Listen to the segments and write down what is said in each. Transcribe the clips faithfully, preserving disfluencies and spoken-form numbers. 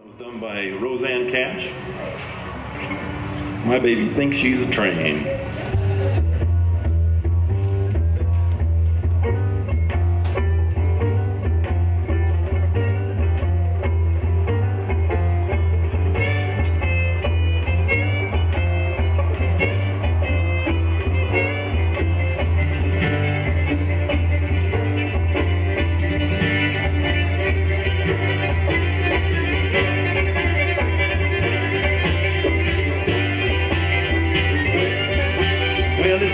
It was done by Roseanne Cash. My baby thinks she's a train.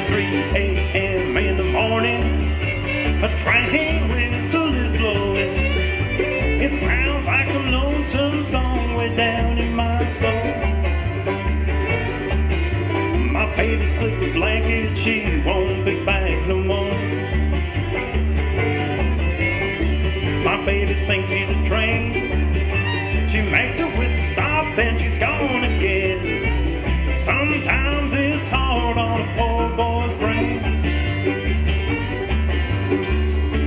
three A M in the morning, a train whistle is blowing. It sounds like some lonesome song way down in my soul. My baby split the blanket, she won't be back no more. My baby thinks she's a train. She makes a whistle stop, then she's gone again. Sometimes it's hard on a poor boy's brain.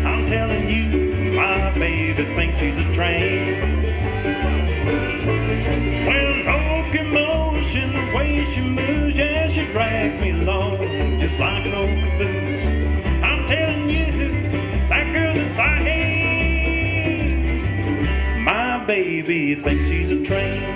I'm telling you, my baby thinks she's a train. Well, locomotion, the way she moves, yeah, she drags me along just like an old caboose. I'm telling you, that girl's insane. My baby thinks she's a train.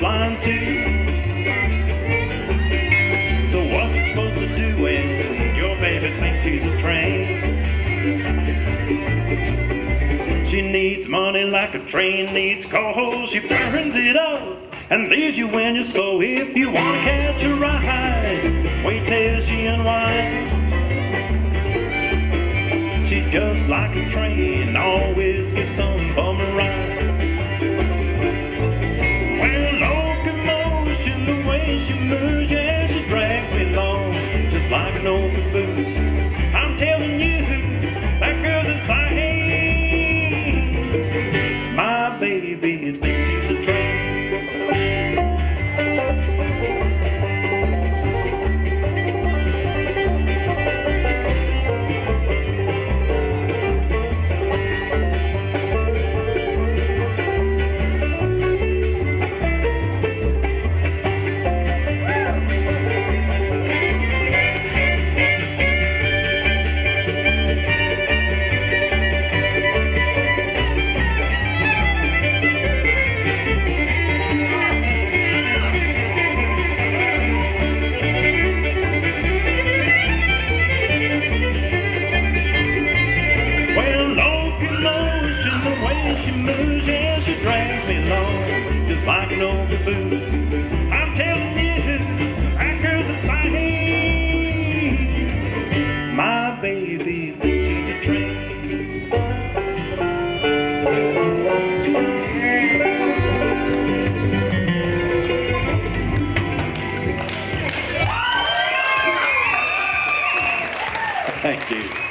Blind too. So what you supposed to do when your baby thinks she's a train? She needs money like a train needs coal. She burns it up and leaves you when you're slow. If you want to catch a ride, wait till she unwinds. She's just like a train, always gets some bum a ride. She moves, yeah, she drags me along just like an old caboose. I'm telling you, that girl's insane. My baby thinks she's a like an old caboose. I'm telling you, that girl's a sight. My baby thinks she's a train. Thank you.